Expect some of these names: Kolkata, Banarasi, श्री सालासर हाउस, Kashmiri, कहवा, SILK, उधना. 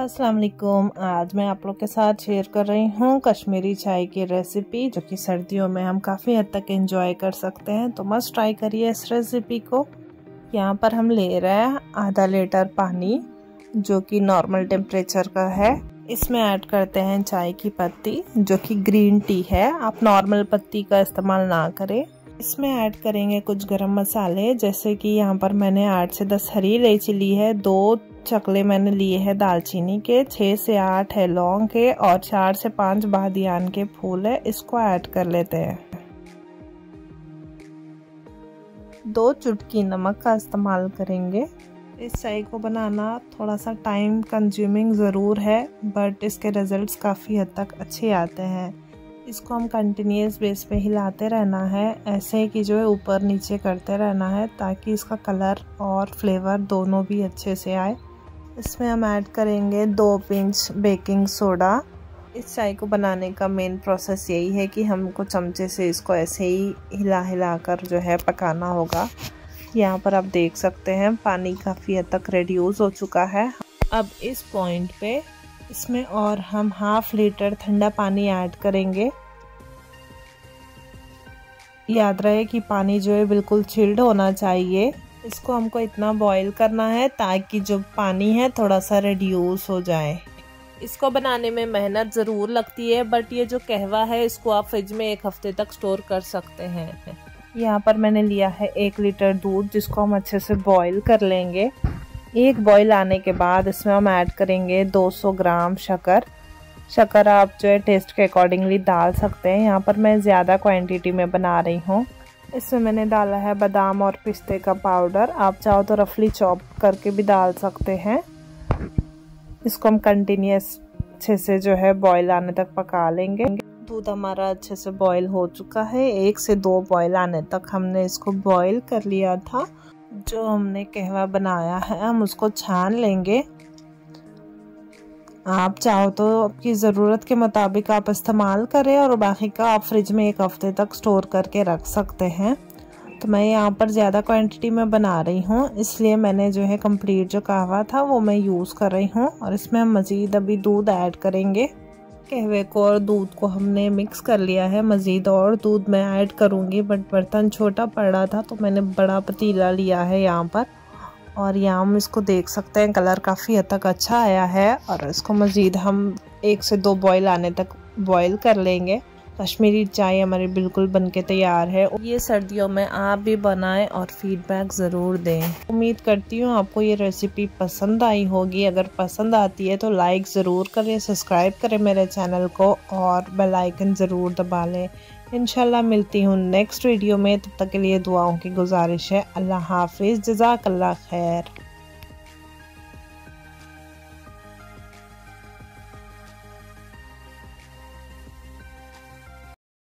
अस्सलाम वालेकुम। आज मैं आप लोग के साथ शेयर कर रही हूँ कश्मीरी चाय की रेसिपी, जो कि सर्दियों में हम काफ़ी हद तक एंजॉय कर सकते हैं। तो मस्ट ट्राई करिए इस रेसिपी को। यहाँ पर हम ले रहे हैं आधा लीटर पानी, जो कि नॉर्मल टेम्परेचर का है। इसमें ऐड करते हैं चाय की पत्ती, जो कि ग्रीन टी है। आप नॉर्मल पत्ती का इस्तेमाल ना करें। इसमें ऐड करेंगे कुछ गरम मसाले, जैसे कि यहाँ पर मैंने 8 से 10 हरी इलायची ली है, 2 चकले मैंने लिए हैं दालचीनी के, 6 से 8 है लौंग के, और 4 से 5 बादियान के फूल है। इसको ऐड कर लेते हैं। 2 चुटकी नमक का इस्तेमाल करेंगे। इस चाय को बनाना थोड़ा सा टाइम कंज्यूमिंग ज़रूर है, बट इसके रिजल्ट्स काफ़ी हद तक अच्छे आते हैं। इसको हम कंटिन्यूस बेस पे हिलाते रहना है, ऐसे कि जो है ऊपर नीचे करते रहना है, ताकि इसका कलर और फ्लेवर दोनों भी अच्छे से आए। इसमें हम ऐड करेंगे 2 पिंच बेकिंग सोडा। इस चाय को बनाने का मेन प्रोसेस यही है कि हमको चमचे से इसको ऐसे ही हिला कर जो है पकाना होगा। यहाँ पर आप देख सकते हैं पानी काफ़ी हद तक रिड्यूस हो चुका है। अब इस पॉइंट पे इसमें और हम 1/2 लीटर ठंडा पानी ऐड करेंगे। याद रहे कि पानी जो है बिल्कुल चिल्ड होना चाहिए। इसको हमको इतना बॉईल करना है ताकि जो पानी है थोड़ा सा रिड्यूस हो जाए। इसको बनाने में मेहनत ज़रूर लगती है, बट ये जो कहवा है इसको आप फ्रिज में 1 हफ्ते तक स्टोर कर सकते हैं। यहाँ पर मैंने लिया है 1 लीटर दूध, जिसको हम अच्छे से बॉईल कर लेंगे। एक बॉईल आने के बाद इसमें हम ऐड करेंगे 200 ग्राम शक्कर आप जो है टेस्ट के अकॉर्डिंगली डाल सकते हैं। यहाँ पर मैं ज़्यादा क्वांटिटी में बना रही हूँ। इसमें मैंने डाला है बादाम और पिस्ते का पाउडर। आप चाहो तो रफली चॉप करके भी डाल सकते हैं। इसको हम कंटिन्यूस अच्छे से जो है बॉईल आने तक पका लेंगे। दूध हमारा अच्छे से बॉईल हो चुका है। 1 से 2 बॉईल आने तक हमने इसको बॉईल कर लिया था। जो हमने कहवा बनाया है हम उसको छान लेंगे। आप चाहो तो आपकी ज़रूरत के मुताबिक आप इस्तेमाल करें, और बाकी का आप फ्रिज में 1 हफ्ते तक स्टोर करके रख सकते हैं। तो मैं यहाँ पर ज़्यादा क्वांटिटी में बना रही हूँ, इसलिए मैंने जो है कंप्लीट जो कहवा था वो मैं यूज़ कर रही हूँ। और इसमें हम मज़ीद अभी दूध ऐड करेंगे। कहवे को और दूध को हमने मिक्स कर लिया है। मज़ीद और दूध मैं ऐड करूँगी, बट बर्तन छोटा पड़ रहा था तो मैंने बड़ा पतीला लिया है यहाँ पर। और यहाँ हम इसको देख सकते हैं कलर काफ़ी हद तक अच्छा आया है। और इसको मज़ीद हम 1 से 2 बॉईल आने तक बॉईल कर लेंगे। कश्मीरी चाय हमारी बिल्कुल बनके तैयार है। ये सर्दियों में आप भी बनाएं और फीडबैक ज़रूर दें। उम्मीद करती हूँ आपको ये रेसिपी पसंद आई होगी। अगर पसंद आती है तो लाइक ज़रूर करें, सब्सक्राइब करें मेरे चैनल को, और बेल आइकन ज़रूर दबा लें। इंशाल्लाह मिलती हूँ नेक्स्ट वीडियो में। तब तक के लिए दुआओं की गुजारिश है। अल्लाह हाफिज़। जज़ाकल्लाह खैर।